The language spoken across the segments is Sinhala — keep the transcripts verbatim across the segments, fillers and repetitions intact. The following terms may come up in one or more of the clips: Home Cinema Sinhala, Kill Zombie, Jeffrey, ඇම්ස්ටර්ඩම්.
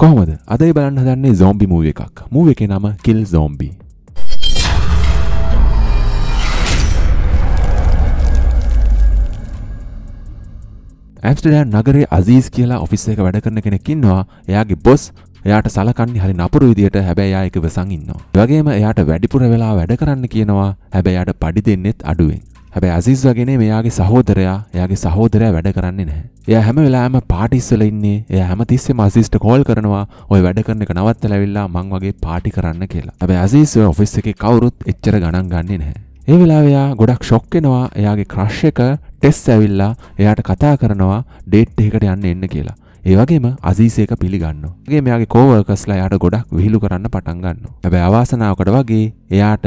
කොහොමද? අද ඒ බලන්න හදන්නේ zombie movie එකක්. movie එකේ නම Kill Zombie. ඇම්ස්ටර්ඩම් නගරයේ අසීස් කියලා ඔෆිස් එකක වැඩ කරන කෙනෙක් ඉන්නවා. එයාගේ බොස් එයාට සලකන්නේ හරිය නපුරු විදියට. හැබැයි එයා ඒක වසන් ඉන්නවා. ඒ වගේම එයාට වැඩිපුර වෙලා වැඩ කරන්න කියනවා. හැබැයි එයාට පඩි දෙන්නෙත් අඩුවෙන්. හැබැයි අසීස් වගේනේ මෙයාගේ සහෝදරයා එයාගේ සහෝදරයා වැඩ කරන්නේ නැහැ. එයා හැම වෙලාවෙම පාටිස් වල ඉන්නේ. එයා හැමතිස්සෙම අසීස්ට කෝල් කරනවා. "ඔය වැඩ කරන එක නවත්තලා ඇවිල්ලා මං වගේ පාටි කරන්න" කියලා. හැබැයි අසීස් ඔය ඔෆිස් එකේ කවුරුත් එච්චර ගණන් ගන්නේ නැහැ. ඒ වෙලාවේ එයා ගොඩක් ෂොක් වෙනවා. එයාගේ ක්‍රෂ් එක ටෙස් ඇවිල්ලා එයාට කතා කරනවා ඩේට් එකකට යන්න එන්න කියලා. ඒ වගේම අසීස් එක පිළිගන්නවා. ඒ වගේම එයාගේ කෝවර්කර්ස්ලා එයාට ගොඩක් විහිළු කරන්න පටන් ගන්නවා. හැබැයි අවාසනාවකට වගේ එයාට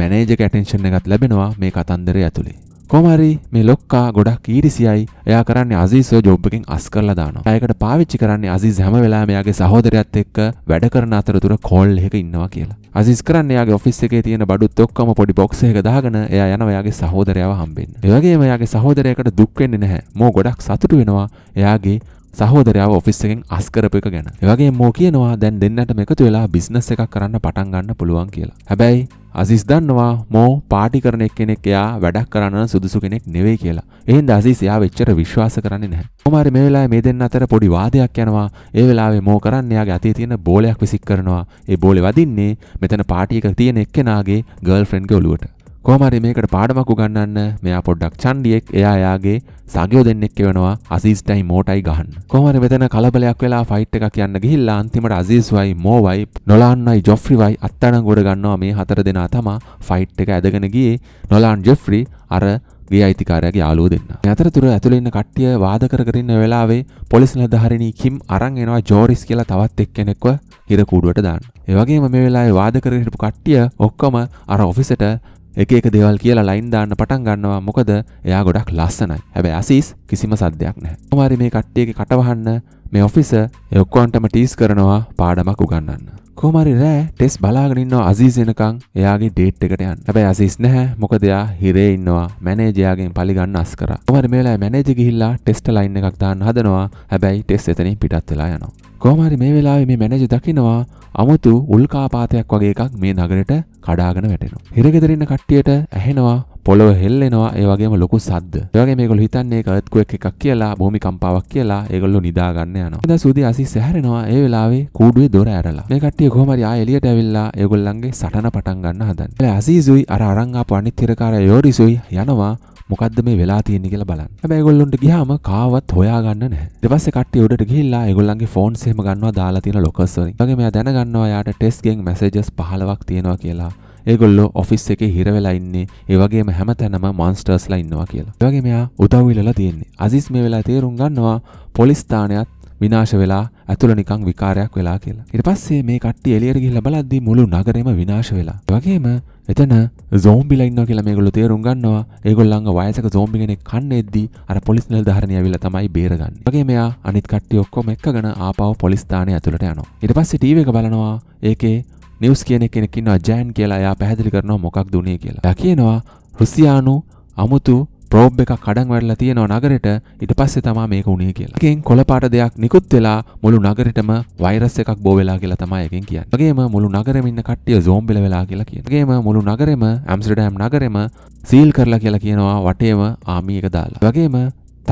මැනේජර්ගේ ඇටෙන්ෂන් එකක් ලැබෙනවා මේ කතන්දරය ඇතුලේ. කොහොම හරි මේ ලොක්කා ගොඩක් ඊරිසියයි. එයා කරන්නේ අසීස්ව ජොබ් එකෙන් අස් කරලා දානවා. ඒකට පාවිච්චි කරන්නේ අසීස් හැම වෙලාවෙම එයාගේ සහෝදරයත් එක්ක වැඩ කරන අතරතුර කෝල් එකක ඉන්නවා කියලා. අසීස් කරන්නේ එයාගේ ඔෆිස් එකේ තියෙන බඩුත් ඔක්කොම පොඩි බොක්ස් එකක දාගෙන එයා යනවා එයාගේ සහෝදරයාව හම්බෙන්න. ඒ වගේම එයාගේ සහෝදරයාට දුක් වෙන්නේ නැහැ. මෝ ගොඩක් සතුටු වෙනවා එයාගේ සහෝදරයාව ඔෆිස් එකෙන් අස් කරපු එක ගැන. ඒ වගේම මෝ කියනවා දැන් දෙන්නටම එකතු වෙලා බිස්නස් එකක් කරන්න පටන් ගන්න පුළුවන් කියලා. හැබැයි අසීස් දන්නවා මෝ පාටි කරන එක්කෙනෙක් එයා වැඩක් කරන්න සුදුසු කෙනෙක් නෙවෙයි කියලා. ඒ හින්දා අසීස් එයාව එච්චර විශ්වාස කරන්නේ නැහැ. කොහොම හරි මේ වෙලාවේ මේ දෙන්න අතර පොඩි වාදයක් යනවා. ඒ වෙලාවේ මෝ කරන්නේ එයාගේ අතේ තියෙන බෝලයක් විසික් කරනවා. ඒ බෝලේ වදින්නේ මෙතන පාටි එකක තියෙන එක්කෙනාගේ ගර්ල්ෆ්‍රෙන්ඩ්ගේ ඔළුවට. කොහොම හරි මේකට පාඩමක් උගන්වන්න මෙයා පොඩ්ඩක් චණ්ඩියෙක් එයා එයාගේ සගයෝ දෙන්නෙක් වෙනවා අසීස්ටයි මෝටයි ගහන්න. කොහොම හරි මෙතන කලබලයක් වෙලා ෆයිට් එකක් යන්න ගිහිල්ලා අන්තිමට අසීස්වයි මෝවයි නොලාන්වයි ජොෆ්රිවයි අත්අඩංගුවට ගන්නවා. මේ හතර දෙනා තමයි ෆයිට් එක ඇදගෙන ගියේ. නොලාන් ජෙෆ්රි අර ගේ අයිතිකාරයාගේ යාළුවෝ දෙන්නා. මේ අතරතුර ඇතුළේ ඉන්න කට්ටිය වාද කර කර ඉන්න වෙලාවේ පොලිස් නිලධාරිණී කිම් අරන් එනවා ජෝරිස් කියලා තවත් එක්කෙනෙක්ව හිර කූඩුවට දාන්න. ඒ වගේම මේ වෙලාවේ වාද කර කර හිටපු කට්ටිය ඔක්කොම අර ඔෆිසෙට එක එක දේවල් කියලා ලයින් දාන්න පටන් ගන්නවා. මොකද එයා ගොඩක් ලස්සනයි. හැබැයි අසීස් කිසිම සද්දයක් නැහැ. කොහොමරි මේ කට්ටියගේ කටවහන්න මේ ඔෆිසර් ඒ ඔක්කොන්ටම ටීස් කරනවා පාඩමක් උගන්වන්න. කොහොමරි රෑ ටෙස් බලාගෙන ඉන්නවා අසීස් එනකන් එයාගේ ඩේට් එකට යන්න. හැබැයි අසීස් නැහැ. මොකද එයා හිරේ ඉන්නවා. මැනේජර්යාගෙන් පලිගන්න අස් කරා. කොහොමරි මේ වෙලාවේ මැනේජර් ගිහිල්ලා ටෙස්ට් ලයින් එකක් දාන්න හදනවා. හැබැයි ටෙස් එතනින් පිටත් වෙලා යනවා. කොහොමරි මේ වෙලාවේ මේ මැනේජර් දකිනවා අමුතු උල්කාපාතයක් වගේ එකක් මේ නගරෙට කඩාගෙන වැටෙනවා. හිරගෙදරින්න කට්ටියට ඇහෙනවා පොළොව හෙල්ලෙනවා. ඒ වගේම ලොකු සද්ද. ඒ වගේම මේගොල්ලෝ හිතන්නේ ඒක earthquake එකක් කියලා, භූමිකම්පාවක් කියලා. ඒගොල්ලෝ නිදා ගන්න යනවා. එදා සුදී අසීස් හැරෙනවා. ඒ වෙලාවේ කූඩුවේ දොර ඇරලා. මේ කට්ටිය කොහොම හරි ආයෙ එළියට ඇවිල්ලා ඒගොල්ලන්ගේ සටන පටන් ගන්න හදන. ඒ අසීසුයි අර අරන් ආපු අනිත් හිරකාරයා යෝරිසුයි යනවා. මොකද්ද මේ වෙලා තියෙන්නේ කියලා බලන්න. හැබැයි ඒගොල්ලොන්ට ගියාම කාවත් හොයාගන්න නැහැ. ඊට පස්සේ කට්ටිය උඩට ගිහිල්ලා ඒගොල්ලන්ගේ ෆෝන්ස් එහෙම ගන්නවා දාලා තියෙන ලොකර්ස් වලින්. ඊගොල්ලෝ මෙයා දැනගන්නවා යාට ටෙස්ට් ගෙන් මැසේජස් පහළොවක් තියෙනවා කියලා. ඒගොල්ලෝ ඔෆිස් එකේ හිර වෙලා ඉන්නේ. ඒ වගේම හැමතැනම මොන්ස්ටර්ස්ලා ඉන්නවා කියලා. ඒ වගේම මෙයා උදව් ඉල්ලලා තියෙන්නේ. අසීස් මේ වෙලාවේ තේරුම් ගන්නවා පොලිස් ස්ථානයත් විනාශ වෙලා ඇතුළ නිකන් විකාරයක් වෙලා කියලා. ඊට පස්සේ මේ කට්ටිය එළියට ගිහිල්ලා බලද්දී මුළු නගරෙම විනාශ වෙලා. ඒ වගේම එතන zombieලා ඉන්නවා කියලා මේගොල්ලෝ තේරුම් ගන්නවා. ඒගොල්ලන්ගේ වයසක zombie කෙනෙක් කන්නේද්දී අර පොලිස් නිලධාරිණිය ඇවිල්ලා තමයි බේරගන්නේ. ඒ වගේම එයා අනිත් කට්ටිය ඔක්කොම එක්කගෙන ආපහු පොලිස් ස්ථානයේ ඇතුළට යනවා. ඊට පස්සේ ටීවී එක බලනවා. ඒකේ නිවුස් කියන කෙනෙක් ඉන්නවා ජෑන් කියලා. එයා පැහැදිලි කරනවා මොකක්ද උනේ කියලා. එයා කියනවා රුසියානු අමුතු ප්‍රෝබ් එකක් කඩන් වැටලා තියෙනවා නගරෙට. ඊට පස්සේ තමයි මේක උනේ කියලා. එකෙන් කොළපාට දෙයක් නිකුත් වෙලා මුළු නගරෙටම වෛරස් එකක් බෝ වෙලා කියලා තමයි එකෙන් කියන්නේ. වගේම මුළු නගරෙම ඉන්න කට්ටිය zombie වෙලා කියලා කියනවා. වගේම මුළු නගරෙම ඇම්ස්ටර්ඩම් නගරෙම සීල් කරලා කියලා කියනවා වටේම ආමි එක දාලා. වගේම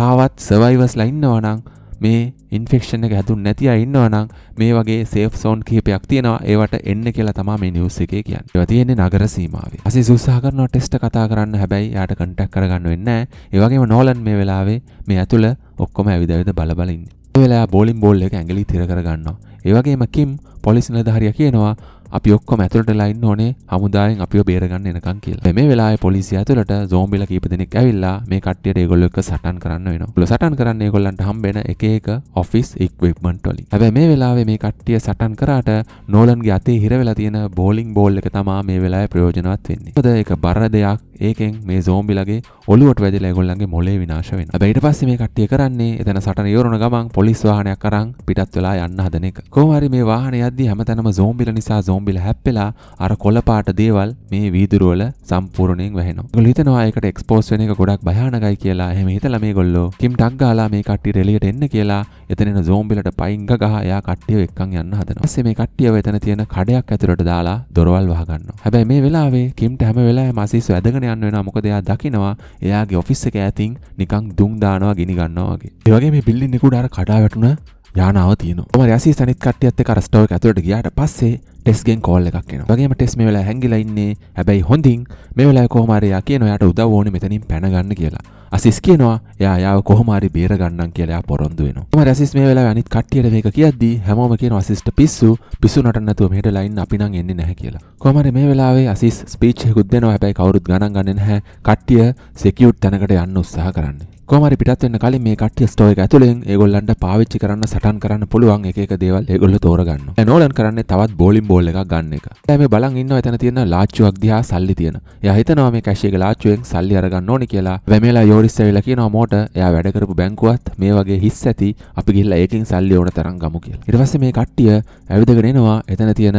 තාවත් සර්වයිවර්ස්ලා ඉන්නවා නම් මේ ඉන්ෆෙක්ෂන් එක හැදුන්නේ නැති අය ඉන්නවා නම් මේ වගේ සේෆ් සෝන් කිහිපයක් තියෙනවා. ඒවට එන්න කියලා තමයි මේ නිවුස් එකේ කියන්නේ. ඒවා තියෙන්නේ නගර සීමාවේ. අසීස් උත්සාහ කරනවා ටෙස්ට් කතා කරන්න. හැබැයි එයාට කන්ටැක්ට් කරගන්න වෙන්නේ නැහැ. ඒ වගේම නෝලන් මේ වෙලාවේ මේ ඇතුළ ඔක්කොම ඇවිද ඇවිද බල බල ඉන්නේ. ඒ වෙලාව බෝලින් බෝල් එක ඇඟලි තිර කරගන්නවා. ඒ වගේම කිම් පොලිස් නිලධාරියා කියනවා අපි ඔක්කොම ඇතුළටලා ඉන්න ඕනේ හමුදායෙන් අපිව බේරගන්න එනකන් කියලා. මේ වෙලාවේ පොලිසිය ඇතුළට zombieලා කීප දෙනෙක් ඇවිල්ලා මේ කට්ටියට ඒගොල්ලෝ එක්ක සටන් කරන්න වෙනවා. ඒගොල්ලෝ සටන් කරන්නේ ඒගොල්ලන්ට හම්බෙන එක එක ඔෆිස් equipment වලින්. හැබැයි මේ වෙලාවේ මේ කට්ටිය සටන් කරාට නෝලන්ගේ අතේ හිර වෙලා තියෙන bowling ball එක තමයි මේ වෙලාවේ ප්‍රයෝජනවත් වෙන්නේ. මොකද ඒක බර දෙයක්. ඒකෙන් මේ zombieලාගේ ඔලුවට වැදිලා ඒගොල්ලන්ගේ මොලේ විනාශ වෙනවා. හැබැයි ඊට පස්සේ මේ කට්ටිය කරන්නේ එතන සටන ඉවරන ගමන් පොලිස් වාහනයක් අරන් පිටත් වෙලා යන්න හදන එක. කොහොම හරි මේ වාහනේ යද්දී හැමතැනම zombieලා නිසා zombieලා හැප්පෙලා අර කොළපාට දේවල් මේ වීදුරු වල සම්පූර්ණයෙන් වැහෙනවා. ඒගොල්ලෝ හිතනවා ඒකට expose වෙන එක ගොඩක් භයානකයි කියලා. එහෙම හිතලා මේගොල්ලෝ කිම් ටක් ගාලා මේ කට්ටිය එළියට එන්න කියලා එතනින zombieලාට පයින් ගහ එයා කට්ටිය එක්කන් යන්න හදනවා. ඊපස්සේ මේ කට්ටියව එතන තියෙන කඩයක් ඇතුළට දාලා දොරවල් වහ ගන්නවා. හැබැයි මේ වෙලාවේ කිම්ට හැම වෙලාවෙම අසීස් වැදගෙන යන්න වෙනවා. මොකද එයා දකිනවා එයාගේ ඔෆිස් එක ඈතින් නිකන් දුම් දානවා ගිනි ගන්නවා වගේ. ඒ වගේ මේ බිල්ඩින් එකේ උඩ අර කඩා වැටුණා යානාව තියෙනවා. කොහමද අසීස් අනිත් කට්ටියත් එක්ක අර ස්ටෝර් එක ඇතුළට ගියාට පස්සේ ටෙස් ගෙන් කෝල් එකක් එනවා. වගේම ටෙස් මේ වෙලාවේ හැංගිලා ඉන්නේ. හැබැයි හොඳින් මේ වෙලාවේ කොහොම හරි යා කියනවා යාට උදව් ඕනේ මෙතනින් පැන ගන්න කියලා. අසීස් කියනවා එයා යාව කොහොම හරි බේර ගන්නම් කියලා එයා පොරොන්දු වෙනවා. කොහොම හරි අසීස් මේ වෙලාවේ අනිත් කට්ටියට මේක කියද්දී හැමෝම කියනවා අසීස්ට පිස්සු පිස්සු නටන්න නැතුව මෙහෙට ලයින් අපි නම් එන්නේ නැහැ කියලා. කොහොම හරි මේ වෙලාවේ අසීස් ස්පීච් එකකුත් දෙනවා. හැබැයි කවුරුත් ගණන් ගන්නේ නැහැ. කට්ටිය secure තැනකට යන්න උත්සාහ කරන්නේ. කොහොම හරි පිටත් වෙන්න කලින් මේ කට්ටිය ස්ටෝර් එක ඇතුලෙන් ඒගොල්ලන්ට පාවිච්චි කරන්න සටන් කරන්න පුළුවන් එක එක දේවල් ඒගොල්ලෝ තෝරගන්නවා. දැන් ඕලන් කරන්නේ තවත් bowling ball එකක් ගන්න එක. දැන් මේ බලන් ඉන්නවා එතන තියෙන ලාච්චුවක් දිහා සල්ලි තියෙන. එයා හිතනවා මේ කැෂියක ලාච්චුවෙන් සල්ලි අරගන්න ඕනේ කියලා. වැමෙලා ඉස්සෙල්ලා කියනවා මෝට එයා වැඩ කරපු බැංකුවත් මේ වගේ හිස් ඇති අපි ගිහිල්ලා ඒකෙන් සල්ලි ඕන තරම් ගමු කියලා. ඊට පස්සේ මේ කට්ටිය ඇවිදගෙන එනවා එතන තියෙන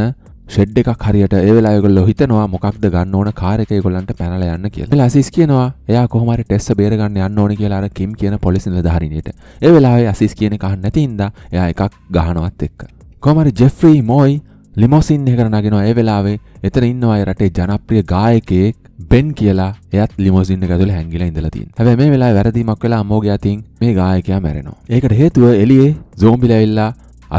ෂෙඩ් එකක් හරියට ඒ වෙලාවේ ඒගොල්ලෝ හිතනවා මොකක්ද ගන්න ඕන කාර් එක ඒගොල්ලන්ට පැනලා යන්න කියලා. එලා අසීස් කියනවා එයා කොහොම හරි ටෙස්ස බේර ගන්න යන්න ඕනේ කියලා අර කිම් කියන පොලිස් නිලධාරිනියට. ඒ වෙලාවේ අසීස් කියන එක අහන්න නැති ඉඳා එයා එකක් ගහනවත් එක්ක. කොහොම හරි ජෙෆ්‍රී මොයි ලිමොසින් එකකට නගිනවා. ඒ වෙලාවේ එතන ඉන්නවා ඒ රටේ ජනප්‍රිය ගායකයෙක් බෙන් කියලා. එයාත් ලිමොසින් එක ඇතුලේ හැංගිලා ඉඳලා තියෙනවා. හැබැයි මේ වෙලාවේ වැරදීමක් වෙලා අමෝගේ අතින් මේ ගායකයා මැරෙනවා. ඒකට හේතුව එළියේ zombieලා ඇවිල්ලා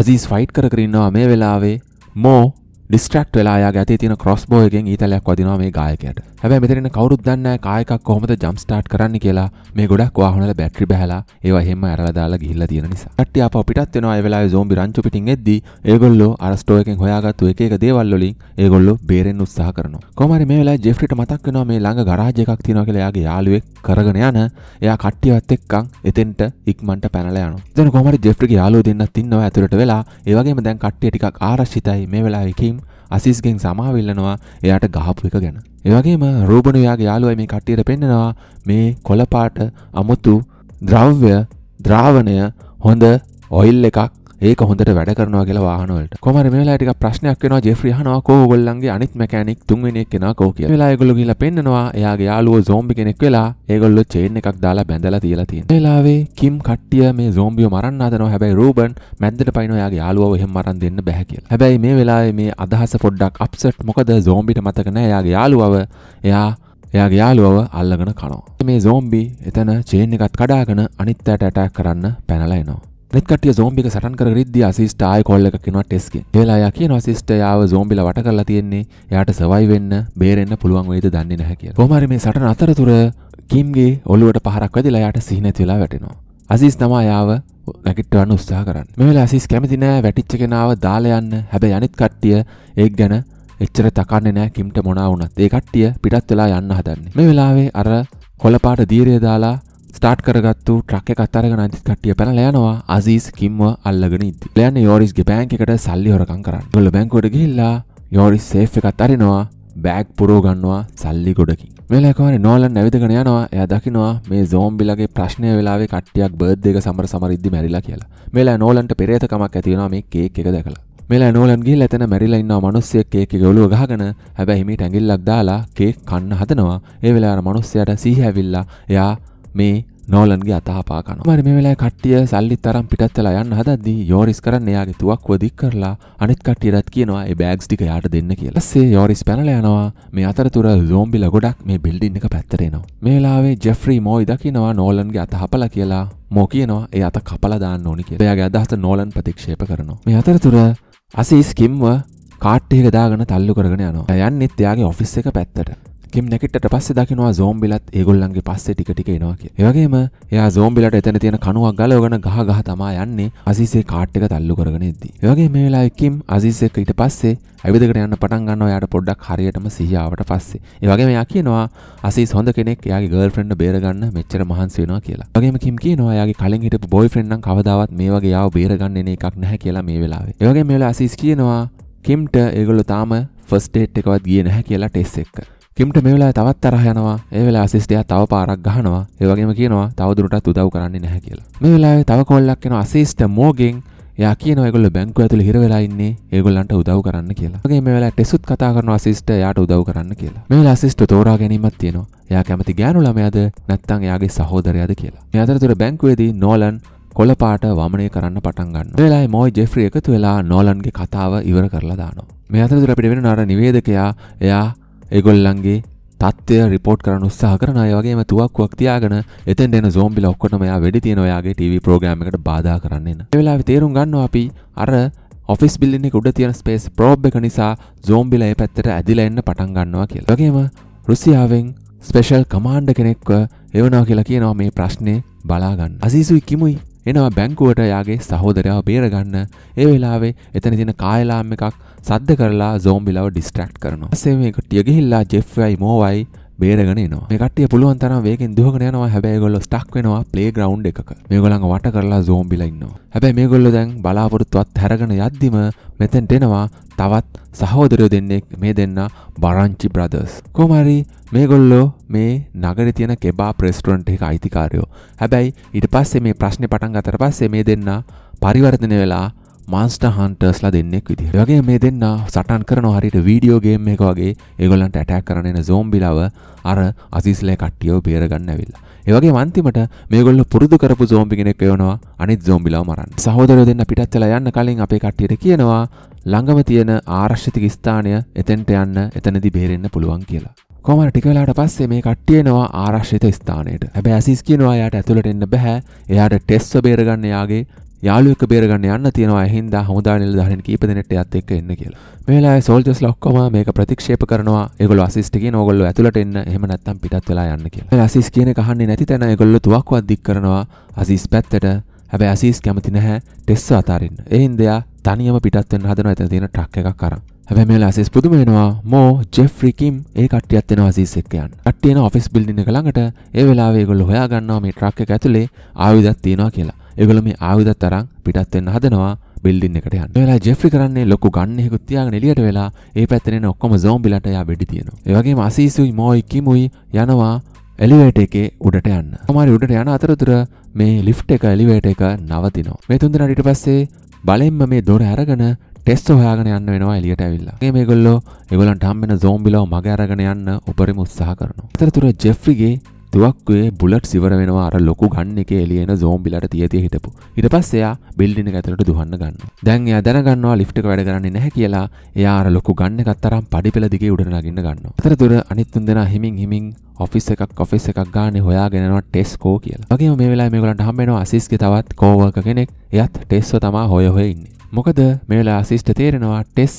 අසීස් ෆයිට් කර කර ඉන්නවා. මේ වෙලාවේ මෝ distract වෙලා එයාගේ අතේ තියෙන crossbow එකෙන් ඊතලයක් වදිනවා මේ ගායකයාට. හැබැයි මෙතන ඉන්න කවුරුත් දන්නේ නැහැ කායකක් කොහොමද jump start කරන්න කියලා. මේ ගොඩක් වාහනවල බැටරි බහලා ඒවා එහෙම ඇරලා දාලා ගිහිල්ලා තියෙන නිසා. කට්ටිය ආපහු පිටත් වෙනවා. ඒ වෙලාවේ zombie රංචු පිටින් එද්දී ඒගොල්ලෝ අර store එකෙන් හොයාගත්තු එක එක දේවල් වලින් ඒගොල්ලෝ බේරෙන්න උත්සාහ කරනවා. කොහොම හරි මේ වෙලාවේ ජෙෆ්‍රීට මතක් වෙනවා මේ ළඟ garage එකක් තියෙනවා කියලා. එයාගේ යාළුවෙක් කරගෙන යන එයා කට්ටියවත් එක්කන් එතෙන්ට ඉක්මනට පැනලා යනවා. දැන් කොහොම හරි ජෙෆ්‍රීගේ යාළුවෝ දෙන්නත් ඉන්නවා ඇතුළට වෙලා. ඒ වගේම දැන් කට්ටිය ටිකක් ආරක්ෂිතයි. මේ වෙලාවේ කිම් අසීස්ගෙන් සමාව ඉල්ලනවා එයාට ගහපු එක ගැන. ඒ වගේම රෝබන් එයාගේ යාළුවා මේ කට්ටියට පෙන්නනවා මේ කොළපාට අමුතු ද්‍රව්‍ය ද්‍රාවණය හොඳ ඔයිල් එකක් ඒක හොඳට වැඩ කරනවා කියලා වාහන වලට. කොහොම හරි මේ වෙලාවේ ටිකක් ප්‍රශ්නයක් වෙනවා. ජෙෆ්‍රි අහනවා කෝ ඔයගොල්ලන්ගේ අනිත් මෙකැනික් තුන්වෙනි එක කෙනා කෝ කියලා. මේ වෙලාවේ ඒගොල්ලෝ ගිහලා පෙන්නනවා එයාගේ යාළුවෝ zombie කෙනෙක් වෙලා ඒගොල්ලෝ chain එකක් දාලා බැඳලා තියලා තියෙනවා. මේ වෙලාවේ කිම් කට්ටිය මේ zombieව මරන්න හදනවා. හැබැයි රූබන් මැද්දට පයින්නවා එයාගේ යාළුවව එහෙම මරන් දෙන්න බෑ කියලා. හැබැයි මේ වෙලාවේ මේ අදහස පොඩ්ඩක් upset. මොකද zombiට මතක නැහැ එයාගේ යාළුවව එයා එයාගේ යාළුවව අල්ලගෙන කනවා. මේ zombie එතන chain එකත් කඩාගෙන අනිත් පැයට attack කරන්න පැනලා එනවා. අනිත් කට්ටිය zombie එක සටන් කර කර ඉද්දී අසීස්ට ආයෙ කෝල් එකක් එනවා ටෙස් ගෙන්. ඒ වෙලාව එයා කියනවා අසීස්ට යාව zombieලා වට කරලා තියෙන්නේ. එයාට survive වෙන්න, බේරෙන්න පුළුවන් වෙයිද දන්නේ නැහැ කියලා. කොහොම හරි මේ සටන අතරතුර කිම්ගේ ඔළුවට පහරක් වැදිලා එයාට සිහි නැති වෙලා වැටෙනවා. අසීස් තමයි යාව නැගිටවන්න උත්සාහ කරන්නේ. මේ වෙලාව අසීස් කැමති නැහැ වැටිච්ච කෙනාව දාලා යන්න. හැබැයි අනිත් කට්ටිය ඒක ගැන එච්චර තකන්නේ නැහැ කිම්ට මොනවා වුණත්. ඒ කට්ටිය පිටත් වෙලා යන්න හදන්නේ. මේ වෙලාවේ අර කොළපාට දීර්ය දාලා ස්ටාර්ට් කරගත්තු ට්‍රක් එක අතරගෙන අනිත් කට්ටිය පැනලා යනවා. අසීස් කිම්ව අල්ලගෙන ඉද්දි. ලෑන්නේ යෝරිස්ගේ බැංක් එකට සල්ලි හොරකම් කරන්න. ඒගොල්ලෝ බැංකුවට ගිහිල්ලා යෝරිස් සේෆ් එකත් අරිනවා. බෑග් පුරව ගන්නවා සල්ලි ගොඩකින්. මෙලක වරේ නෝලන් නැවිදගෙන යනවා. එයා දකිනවා මේ zombieලාගේ ප්‍රශ්නය වෙලාවේ කට්ටියක් බර්ත්ඩේ එක සමර සමර ඉද්දි මැරිලා කියලා. මෙලක නෝලන්ට පෙරේතකමක් ඇති වෙනවා මේ කේක් එක දැකලා. මෙලක නෝලන් ගිහිල්ලා එතන මැරිලා ඉන්නවා මිනිස්සෙක් කේක් එක ඔලුව ගහගෙන. හැබැයි හිමීට ඇඟිල්ලක් දාලා කේක් කන්න හදනවා. ඒ වෙලාවේ අර මිනිස්සයාට සිහි ඇවිල්ලා එයා මේ නෝලන්ගේ අතහපා කනවා. මම මේ වෙලාවේ කට්ටිය සල්ලි තරම් පිටත් වෙලා යන්න හදද්දී යෝරිස් කරන්නේ එයාගේ තුවක්කුව දික් කරලා අනිත් කට්ටියටත් කියනවා ඒ බෑග්ස් ටික යාට දෙන්න කියලා. ඊපස්සේ යෝරිස් පැනලා යනවා. මේ අතරතුර zombieලා ගොඩක් මේ බිල්ඩින් එක පැත්තට එනවා. මේ වෙලාවේ ජෙෆ්‍රි මොයි දකිනවා නෝලන්ගේ අතහපලා කියලා. මො කියනවා ඒ අත කපලා දාන්න ඕනි කියලා. එයාගේ අදහස නෝලන් ප්‍රතික්ෂේප කරනවා. මේ අතරතුර අසීස් කිම්ව කාට් එක දාගෙන තල්ලු කරගෙන යනවා. යන්නෙත් එයාගේ ඔෆිස් එක පැත්තට. කිම් නැගිටට පස්සේ දකිනවා zombieලාත් ඒගොල්ලන්ගේ පස්සේ ටික ටික එනවා කියලා. ඒ වගේම එයා zombieලාට එතන තියෙන කණුවක් ගලවගෙන ගහ ගහ තමා යන්නේ අසීස්ගේ කාට් එක තල්ලු කරගෙන ඉද්දී. ඒ වගේම මේ වෙලාවේ කිම් අසීස් එක්ක ඊට පස්සේ ඇවිදගෙන යන්න පටන් ගන්නවා. එයාට පොඩ්ඩක් හරියටම සිහිය ආවට පස්සේ. ඒ වගේම එයා කියනවා අසීස් හොඳ කෙනෙක්. එයාගේ girlfriend ව බේර ගන්න මෙච්චර මහන්සි වෙනවා කියලා. ඒ වගේම කිම් කියනවා එයාගේ කලින් හිටපු boyfriend නම් කවදාවත් මේ වගේ යාව බේර ගන්න එන එකක් නැහැ කියලා මේ වෙලාවේ. ඒ වගේම මේ වෙලාවේ අසීස් කියනවා කිම්ට ඒගොල්ලෝ තාම first date එකවත් ගියේ නැහැ කියලා ටෙස් එක්ක. කිම්ට මේ වෙලාවේ තවත් තරහ යනවා. ඒ වෙලාව assist එක තව පාරක් ගහනවා. ඒ වගේම කියනවා තව දුරටත් උදව් කරන්නේ නැහැ කියලා. මේ වෙලාවේ තව කෝල්ලක් එනවා assist මොගෙන්. එයා කියනවා ඒගොල්ලෝ බැංකුව ඇතුලේ හිර වෙලා ඉන්නේ. ඒගොල්ලන්ට උදව් කරන්න කියලා. ඒ වගේම මේ වෙලාවට ටෙසුත් කතා කරනවා assist එයාට උදව් කරන්න කියලා. මේ වෙලාව assist තෝරා ගැනීමක් තියෙනවා. එයා කැමති ගෑනු ළමයාද නැත්නම් එයාගේ සහෝදරයාද කියලා. මේ අතරතුර බැංකුවේදී නෝලන් කොළපාට වමනය කරන්න පටන් ගන්නවා. ඒ වෙලාවේ මොයි ජෙෆ්‍රි එකතු වෙලා නෝලන්ගේ කතාව ඉවර කරලා දානවා. මේ අතරතුර අපිට වෙන අර නිවේදකයා එයා ඒගොල්ලන්ගේ තත්ත්වය රිපෝට් කරන්න උත්සාහ කරනවා. ඒ වගේම තුවක්කුවක් තියාගෙන එතෙන්ට එන zombieලා ඔක්කොටම එයා වෙඩි තියනවා. එයාගේ ටීවී ප්‍රෝග්‍රෑම් එකට බාධා කරන්න එන. ඒ වෙලාවේ තේරුම් ගන්නවා අපි අර ඔෆිස් බිල්ඩින් එක උඩ තියෙන ස්පේස් ප්‍රෝබ් එක නිසා zombieලා ඒ පැත්තට ඇදිලා එන්න පටන් ගන්නවා කියලා. ඒ වගේම රුසියාවෙන් ස්පෙෂල් කමාන්ඩර් කෙනෙක්ව එවනවා කියලා කියනවා මේ ප්‍රශ්නේ බලා ගන්න. අසීසුයි කිමුයි එනවා බැංකුවට එයාගේ සහෝදරයව බේරගන්න. ඒ වෙලාවේ එතන තියෙන කායලාම් එකක් සද්ද කරලා zombieලාව distract කරනවා. ඊපස්සේ මේ කට්ටිය ගිහිල්ලා ජෙෆ්වයි මෝවයි බේරගෙන එනවා. මේ කට්ටිය පුළුවන් තරම් වේගෙන් දුවගෙන යනවා. හැබැයි ඒගොල්ලෝ stuck වෙනවා playground එකක. මේගොල්ලන්ව වට කරලා zombieලා ඉන්නවා. හැබැයි මේගොල්ලෝ දැන් බලාපොරොත්තුවත් හැරගෙන යද්දිම මෙතෙන්ට එනවා තවත් සහෝදරයෝ දෙන්නෙක්. මේ දෙන්නා බරංචි brothers. කොහොමරි මේගොල්ලෝ මේ නගරේ තියෙන කෙබාබ් රෙස්ටුරන්ට් එකේ අයිතිකාරයෝ. හැබැයි ඊට පස්සේ මේ ප්‍රශ්නේ පටන් ගත්තට පස්සේ මේ දෙන්නා පරිවර්තනය වෙලා monster huntersලා දෙන්නෙක් විදිහට. ඒ වගේම මේ දෙන්නා සටන් කරනවා හරියට වීඩියෝ ගේම් එකක වගේ. ඒගොල්ලන්ට ඇටැක් කරන එන zombieලාව අර අසීස්ලේ කට්ටියව බේර ගන්න ඇවිල්ලා. ඒ වගේම අන්තිමට මේගොල්ලෝ පුරුදු කරපු zombie කෙනෙක් එවනවා අනිත් zombieලාව මරන්න. සහෝදරයෝ දෙන්න පිටත් වෙලා යන්න කලින් අපේ කට්ටියට කියනවා ළඟම තියෙන ආරක්ෂිත ස්ථානය එතෙන්ට යන්න, එතනදී බේරෙන්න පුළුවන් කියලා. කොහොමද ටික වෙලාවට පස්සේ මේ කට්ටිය එනවා ආරක්ෂිත ස්ථානයට. හැබැයි ඇසිස් කියනවා එයාට ඇතුළට එන්න බෑ. එයාට ටෙස්ව බේරගන්න එයාගේ යාළුවෙක්ව බේරගන්න යන්න තියෙනවා. ඒ හින්දා හමුදා නිලධාරීන් කීප දෙනෙක්ට එයාත් එක්ක එන්න කියලා. මේ වෙලාවේ සෝල්ජර්ස්ලා ඔක්කොම මේක ප්‍රතික්ෂේප කරනවා. ඒගොල්ලෝ ඇසිස්ට කියන ඕගොල්ලෝ ඇතුළට එන්න, එහෙම නැත්නම් පිටත් වෙලා යන්න කියලා. ඒ ඇසිස් කියන එක අහන්නේ නැති තැන ඒගොල්ලෝ තුවක්කුවක් දික් කරනවා ඇසිස් පැත්තට. හැබැයි ඇසිස් කැමති නැහැ ටෙස්ව අතාරින්න. ඒ හින්දා තනියම පිටත් වෙන්න හදනවා එතන තියෙන ට්‍රක් එකක් අරන්. හැබැයි මේ ඇසිස් පුදුම වෙනවා. මෝ ජෙෆ්රි කිම් ඒ කට්ටියත් එනවා ඇසිස් එක්ක යන්න. කට්ටිය එන ඔෆිස් බිල්ඩින් එක ළඟට. ඒ වෙලාවේ ඒගොල්ලෝ හොයා ගන්නවා මේ ට්‍රක් එක ඇතුලේ ආයුධයක් තියෙනවා කියලා. ඒගොල්ලෝ මේ ආයුධත් අරන් පිටත් වෙන්න හදනවා බිල්ඩින් එකට යන්න. ඒ වෙලාවේ ජෙෆ්රි කරන්නේ ලොකු ගන්න එකකුත් තියාගෙන එළියට වෙලා ඒ පැත්තේ ඉන්න ඔක්කොම zombieලාට යා බෙඩි තියෙනවා. ඒ වගේම ඇසිසුයි මෝයි කිමුයි යනවා එලිවේටර් එකේ උඩට යන්න. කොහොමාරි උඩට යන අතරතුර මේ ලිෆ්ට් එක එලිවේටර් එක නවතිනවා. මේ තුන් දෙනා ඊට පස්සේ බලෙන්ම මේ දොර අරගෙන ටෙස්ට් හොයාගෙන යන්න වෙනවා එළියට ඇවිල්ලා. මේ මේගොල්ලෝ ඒගොල්ලන්ට හම්බෙන zombieලාව මග අරගෙන යන්න උපරිම උත්සාහ කරනවා. අතරතුර ජෙෆ්රිගේ තුවක්කුවේ බුලට්ස් ඉවර වෙනවා අර ලොකු ගන් එකේ එළියන zombieලාට තිය තිය හිටපු. ඊට පස්සේ එයා බිල්ඩින් එක ඇතුළට දුවන්න ගන්නවා. දැන් එයා දැනගන්නවා ලිෆ්ට් එක වැඩ කරන්නේ නැහැ කියලා. එයා අර ලොකු ගන් එකත් අරන් පඩිපෙළ දිගේ උඩට නගින්න ගන්නවා. අතරතුර අනිත් තුන් දෙනා හිමින් හිමින් ඔෆිස් එකක් ඔෆිස් එකක් ගානේ හොයාගෙන යනවා ටෙස්කෝ කියලා. වගේම මේ වෙලාවේ මේගොල්ලන්ට හම්බ වෙනවා ඇසිස්ගේ තවත් කෝවර්ක කෙනෙක්. එයාත් ටෙස්ව තමයි හොය හොය ඉන්නේ. මොකද මේ වෙලාව ඇසිස්ට තේරෙනවා ටෙස්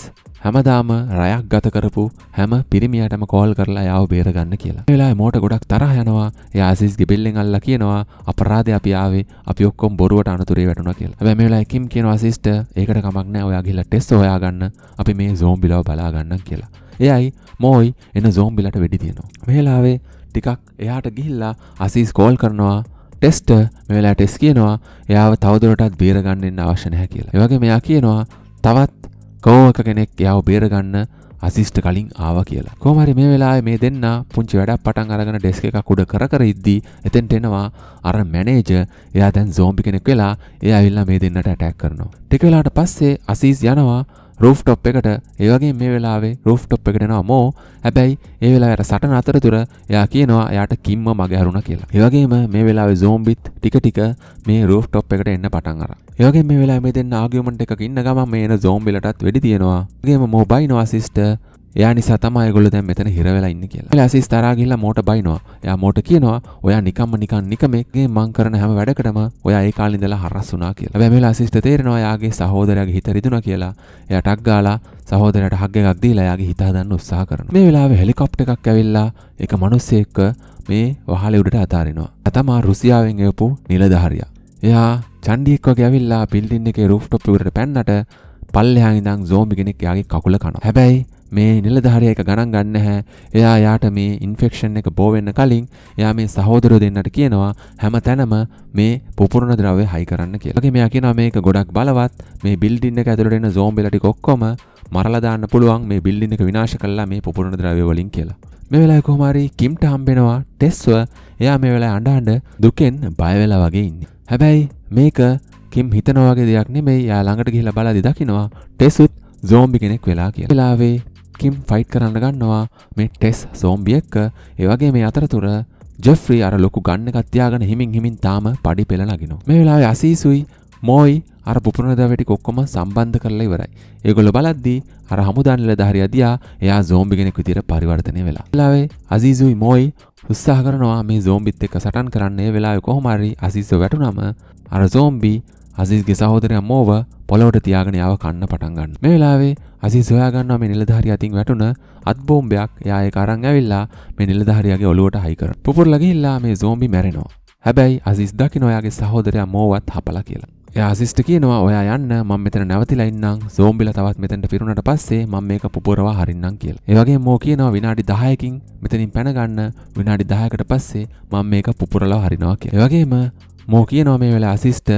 හැමදාම රයක් ගත කරපු හැම පිරිමියටම කෝල් කරලා යාව බේරගන්න කියලා. මේ වෙලාවේ මෝට ගොඩක් තරහ යනවා. එයා ඇසිස්ගේ බෙල්ලෙන් අල්ලලා කියනවා අපරාධය අපි ආවේ, අපි ඔක්කොම බොරුවට අනතුරේ වැටුණා කියලා. හැබැයි මේ වෙලාවේ කිම් කියනවා ඇසිස්ට ඒකට කමක් නැහැ, ඔයා ගිහලා ටෙස් හොයාගන්න, අපි මේ zombieලාව බලා ගන්නම් කියලා. එයයි මොයි එන zombieලාට වෙඩි තියනවා. මේ වෙලාවේ ටිකක් එයාට ගිහිල්ලා ඇසිස් කෝල් කරනවා ටෙස්ට. මේ වෙලාවට ටෙස් කියනවා එයාව තවදුරටත් බේරගන්න ඉන්න අවශ්‍ය නැහැ කියලා. ඒ වගේම එයා කියනවා තවත් කෝවක කෙනෙක් එයාව බේරගන්න ඇසිස්ට කලින් ආවා කියලා. කොහොම හරි මේ වෙලාවේ මේ දෙන්න පුංචි වැඩක් පටන් අරගෙන ඩෙස්ක් එකක් උඩ කර කර ඉද්දී එතෙන්ට එනවා අර මැනේජර්. එයා දැන් zombie කෙනෙක් වෙලා එයා ඇවිල්ලා මේ දෙන්නට ඇටැක් කරනවා. ටික වෙලාවට පස්සේ ඇසිස් යනවා රූෆ්ටොප් එකට. ඒ වගේ මේ වෙලාවේ රූෆ්ටොප් එකට යනවා මෝ. හැබැයි ඒ වෙලාවේ අර සටන අතරතුර එයා කියනවා එයාට කිම්ම මගේ අරුණා කියලා. ඒ වගේම මේ වෙලාවේ zombieත් ටික ටික මේ රූෆ්ටොප් එකට එන්න පටන් අරන්. ඒ වගේම මේ වෙලාවේ මේ දෙන්න ආගියුමන්ට් එකක ඉන්න ගමන් මේ එන zombieලටත් වෙඩි තියනවා. ඒ වගේම මෝ බයිනවා assist එයා නිසා තමයි ඒගොල්ලෝ දැන් මෙතන හිර වෙලා ඉන්නේ කියලා. එයා ඇසිස් තරහා ගිහිල්ලා මෝට බයිනවා. එයා මෝට කියනවා ඔයා නිකම්ම නිකන් නිකමෙක්ගේ මං කරන හැම වැඩකටම ඔයා ඒ කාලේ ඉඳලා හරස් වුණා කියලා. හැබැයි මේ වෙලාව ඇසිස්ට තේරෙනවා එයාගේ සහෝදරයාගේ හිත රිදුණා කියලා. එයා ටක් ගාලා සහෝදරයාට හග් එකක් දීලා එයාගේ හිත හදන්න උත්සාහ කරනවා. මේ වෙලාවේ හෙලිකොප්ටර් එකක් ඇවිල්ලා එක මිනිහෙක්ව මේ වහලේ උඩට අතාරිනවා. එයා තමයි රුසියාවෙන් එවපු නිලධාරියා. එයා චණ්ඩියෙක් වගේ ඇවිල්ලා බිල්ඩින් එකේ රූෆ්ටොප් එකට පැන්නට පල්ලෙහා ඉඳන් zombie කෙනෙක් එයාගේ කකුල කනවා. හැබැයි මේ නිලධාරියා එක ගණන් ගන්න නැහැ. එයා යාට මේ ඉන්ෆෙක්ෂන් එක බෝ වෙන්න කලින් එයා මේ සහෝදරයෝ දෙන්නට කියනවා හැමතැනම මේ පුපුරන ද්‍රව්‍ය හයි කරන්න කියලා. ඒකේ මෙයා කියනවා මේක ගොඩක් බලවත්. මේ බිල්ඩින් එක ඇතුළට එන zombieලා ටික ඔක්කොම මරලා දාන්න පුළුවන් මේ බිල්ඩින් එක විනාශ කළා මේ පුපුරන ද්‍රව්‍ය වලින් කියලා. මේ වෙලාවේ කොහොම හරි කිම්ට හම්බෙනවා ටෙස්ව. එයා මේ වෙලාවේ අඬ අඬ දුකෙන් බය වෙලා වගේ ඉන්නේ. හැබැයි මේක කිම් හිතනවා වගේ දෙයක් නෙමෙයි. එයා ළඟට ගිහිල්ලා බලද්දි දකින්නවා ටෙස්ුත් zombie කෙනෙක් වෙලා කියලා. වෙලාවේ කිම් ෆයිට් කරන්න ගන්නවා මේ ටෙස් zombie එක්ක. ඒ වගේ මේ අතරතුර ජෙෆ්රි අර ලොකු ගන්න එකක් තියාගෙන හිමින් හිමින් තාම පඩි පෙළ නගිනවා. මේ වෙලාවේ අසීසුයි මොයි අර පුපුරන ද්‍රව්‍ය ටික ඔක්කොම සම්බන්ධ කරලා ඉවරයි. ඒගොල්ලෝ බලද්දී අර හමුදා නිලධාරියා දිහා එයා zombie කෙනෙක් විදියට පරිවර්තනය වෙලා. වෙලාවේ අසීසුයි මොයි උත්සාහ කරනවා මේ zombieත් එක්ක සටන් කරන්න. ඒ වෙලාවේ කොහොම හරි අසීසු වැටුනම අර zombie අසීස්ගේ සහෝදරයා මොව පොළොවට තියාගෙන යව කන්න පටන් ගන්නවා. මේ වෙලාවේ අසීස් හොයා ගන්නවා මේ නිලධාරියා අතින් වැටුණ අත් බෝම්බයක්. එයා ඒක අරන් ඇවිල්ලා මේ නිලධාරියාගේ ඔළුවට හයි කරනවා. පුපුරලා ගිහිල්ලා මේ zombie මැරෙනවා. හැබැයි අසීස් දකින්න ඔයාගේ සහෝදරයා මොවත් හපලා කියලා. එයා අසීස්ට කියනවා ඔයා යන්න මම මෙතන නැවතිලා ඉන්නම්. zombieලා තවත් මෙතනට පිරුණාට පස්සේ මම මේක පුපුරවා හරින්නම් කියලා. ඒ වගේම මො කියනවා විනාඩි දහයකින් මෙතනින් පැන ගන්න. විනාඩි දහයකට පස්සේ මම මේක පුපුරලා හරිනවා කියලා. ඒ වගේම මො කියනවා මේ වෙලාවේ අසීස්ට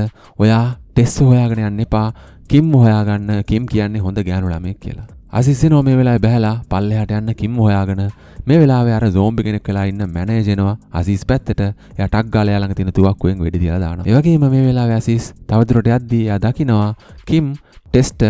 ඔයා ටෙස් හොයාගෙන යන්න එපා. කිම් හොයාගන්න. කිම් කියන්නේ හොඳ ගෑනු ළමෙක් කියලා. අසීස් එනවා මේ වෙලාවේ බහැලා පල්ලෙහාට යන්න කිම් හොයාගෙන. මේ වෙලාවේ අර zombie කෙනෙක් වෙලා ඉන්න මැනේජර් එනවා අසීස් පැත්තට. එයා ටක් ගාලා එයා ළඟ තියෙන තුවක්කුවෙන් වෙඩි තියලා දානවා. ඒ වගේම මේ වෙලාවේ අසීස් තවදුරට යද්දී එයා දකිනවා කිම් ටෙස්ට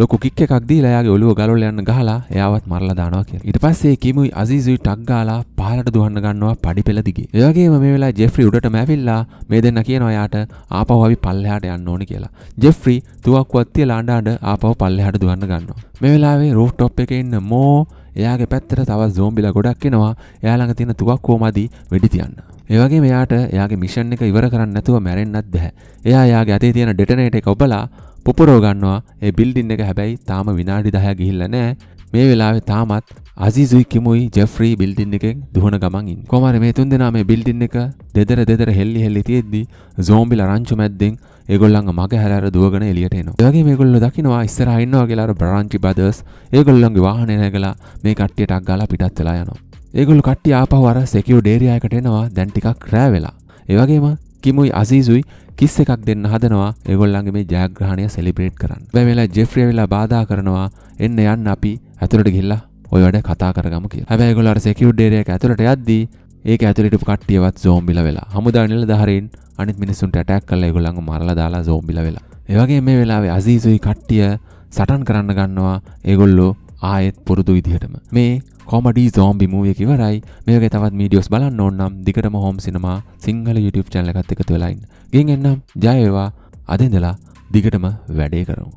ලොකු කික් එකක් දීලා එයාගේ ඔළුව ගලවලා යන්න ගහලා එයාවත් මරලා දානවා කියලා. ඊට පස්සේ කිමුයි අසීසුයි ටක් ගාලා පහළට දුවන්න ගන්නවා පඩිපෙළ දිගේ. ඒ වගේම මේ වෙලාවේ ජෙෆ්රි උඩටම ඇවිල්ලා මේ දෙන්න කියනවා එයාට ආපහු අපි පල්ලෙහාට යන්න ඕනේ කියලා. ජෙෆ්රි තුවක්කුවක් තියලා අඬ අඬ ආපහු පල්ලෙහාට දුවන්න ගන්නවා. මේ වෙලාවේ රූෆ්ටොප් එකේ ඉන්න මෝ එයාගේ පැත්තට තව zombieලා ගොඩක් එනවා. එයා ළඟ තියෙන තුවක්කුව මදි වෙඩි තියන්න. ඒ වගේම එයාට එයාගේ මිෂන් එක ඉවර කරන්න නැතුව මැරෙන්නත් බෑ. එයා එයාගේ අතේ තියෙන ඩෙටනේටර් එක ඔබලා පුපුරව ගන්නවා ඒ බිල්ඩින් එක. හැබැයි තාම විනාඩි දහයක් ගිහිල්ලා නැහැ. මේ වෙලාවේ තාමත් අසීසුයි කිමුයි ජෙෆ්රි බිල්ඩින් එකෙන් දුවන ගමන් ඉන්නේ. කොහොම හරි මේ තුන්දෙනා මේ බිල්ඩින් එක දෙදර දෙදර හෙල්ලි හෙල්ලි තියෙද්දි zombieලා රංචු මැද්දෙන් ඒගොල්ලන්ගේ මග හැර හැර දුවගෙන එළියට එනවා. ඒ වගේම මේගොල්ලෝ දකින්නවා ඉස්සරහා ඉන්නවා කියලා අර බ්‍රාන්චි බදර්ස්. ඒගොල්ලන්ගේ වාහනේ නැගලා මේ කට්ටියට අක් ගාලා පිටත් වෙලා යනවා. ඒගොල්ලෝ කට්ටිය ආපහු අර security area එකට එනවා. දැන් ටිකක් රෑ වෙලා. ඒ වගේම කිමුයි අසීසුයි කිස් එකක් දෙන්න හදනවා ඒගොල්ලන්ගේ මේ ජයග්‍රහණය celebrate කරන්න. මේ වෙලාවේ ජෙෆ්රි වෙලා බාධා කරනවා එන්න යන්න අපි ඇතුළට ගිහිල්ලා ওই වැඩ කතා කරගමු කියලා. හැබැයි ඒගොල්ලෝ අර security area එක ඇතුළට යද්දී ඒක ඇතුළට ඉපු කට්ටියවත් zombieලා වෙලා. හමුදා නිලධාරීන් අනිත් මිනිස්සුන්ට attack කරලා ඒගොල්ලන්ව මරලා දාලා zombieලා වෙලා. ඒ වගේම මේ වෙලාවේ අසීසුයි කට්ටිය සටන් කරන්න ගන්නවා. ඒගොල්ලෝ ආයෙත් පුරුදු විදිහටම. මේ comedy zombie movie එක ඉවරයි. මේ වගේ තවත් videos බලන්න ඕන නම් දිගටම home cinema Sinhala YouTube channel එකත් එකතු වෙලා ඉන්න. ගිහින් එන්නම්. ජය වේවා. අද ඉඳලා දිගටම වැඩේ කරමු.